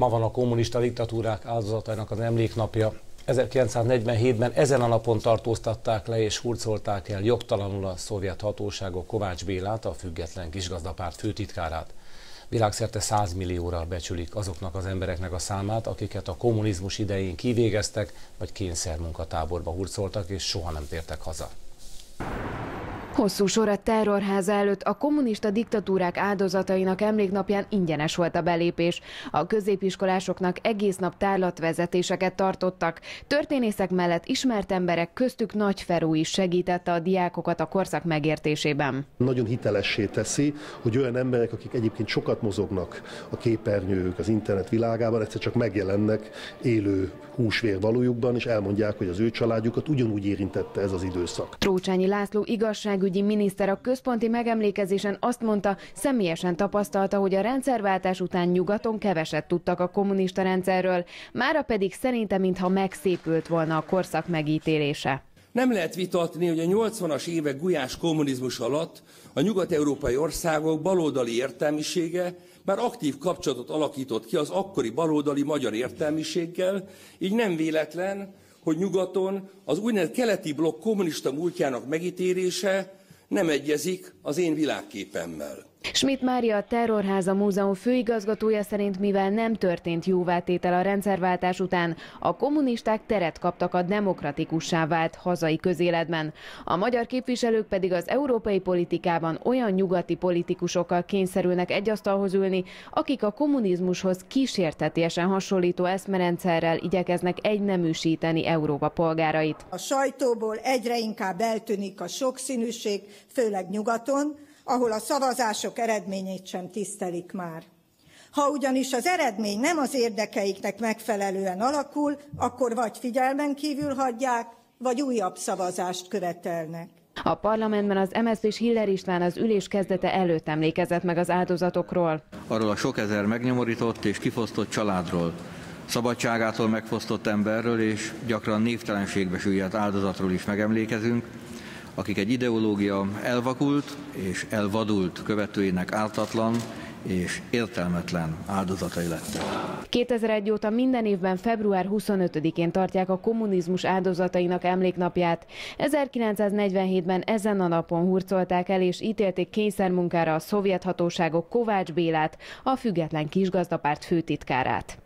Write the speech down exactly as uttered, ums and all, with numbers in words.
Ma van a kommunista diktatúrák áldozatainak az emléknapja. ezerkilencszáznegyvenhétben ezen a napon tartóztatták le és hurcolták el jogtalanul a szovjet hatóságok Kovács Bélát, a Független Kisgazdapárt főtitkárát. Világszerte száz millióra becsülik azoknak az embereknek a számát, akiket a kommunizmus idején kivégeztek, vagy kényszermunkatáborba hurcoltak, és soha nem tértek haza. Hosszú sor a Terrorháza előtt a kommunista diktatúrák áldozatainak emléknapján ingyenes volt a belépés. A középiskolásoknak egész nap tárlatvezetéseket tartottak. Történészek mellett ismert emberek, köztük Nagy Ferú is segítette a diákokat a korszak megértésében. Nagyon hitelessé teszi, hogy olyan emberek, akik egyébként sokat mozognak a képernyők, az internet világában, egyszer csak megjelennek élő húsvér valójukban, és elmondják, hogy az ő családjukat ugyanúgy érintette ez az időszak. Trócsányi László igazság ügyi miniszter a központi megemlékezésen azt mondta, személyesen tapasztalta, hogy a rendszerváltás után nyugaton keveset tudtak a kommunista rendszerről, mára pedig szerinte mintha megszépült volna a korszak megítélése. Nem lehet vitatni, hogy a nyolcvanas évek gulyás kommunizmus alatt a nyugat-európai országok baloldali értelmisége már aktív kapcsolatot alakított ki az akkori baloldali magyar értelmiséggel, így nem véletlen, hogy nyugaton az úgynevezett keleti blokk kommunista múltjának megítélése nem egyezik az én világképemmel. Schmidt Mária, a Terrorháza Múzeum főigazgatója szerint, mivel nem történt jóvátétel a rendszerváltás után, a kommunisták teret kaptak a demokratikussá vált hazai közéletben. A magyar képviselők pedig az európai politikában olyan nyugati politikusokkal kényszerülnek egy asztalhoz ülni, akik a kommunizmushoz kísértetiesen hasonlító eszmerendszerrel igyekeznek egyneműsíteni Európa polgárait. A sajtóból egyre inkább eltűnik a sokszínűség, főleg nyugaton, ahol a szavazások eredményét sem tisztelik már. Ha ugyanis az eredmény nem az érdekeiknek megfelelően alakul, akkor vagy figyelmen kívül hagyják, vagy újabb szavazást követelnek. A parlamentben az em es zé-s Hiller István az ülés kezdete előtt emlékezett meg az áldozatokról. Arról a sok ezer megnyomorított és kifosztott családról, szabadságától megfosztott emberről és gyakran névtelenségbe süllyedt áldozatról is megemlékezünk, akik egy ideológia elvakult és elvadult követőinek ártatlan és értelmetlen áldozatai lettek. kétezer-egy óta minden évben február huszonötödikén tartják a kommunizmus áldozatainak emléknapját. ezerkilencszáznegyvenhétben ezen a napon hurcolták el és ítélték kényszermunkára a szovjet hatóságok Kovács Bélát, a Független Kisgazdapárt főtitkárát.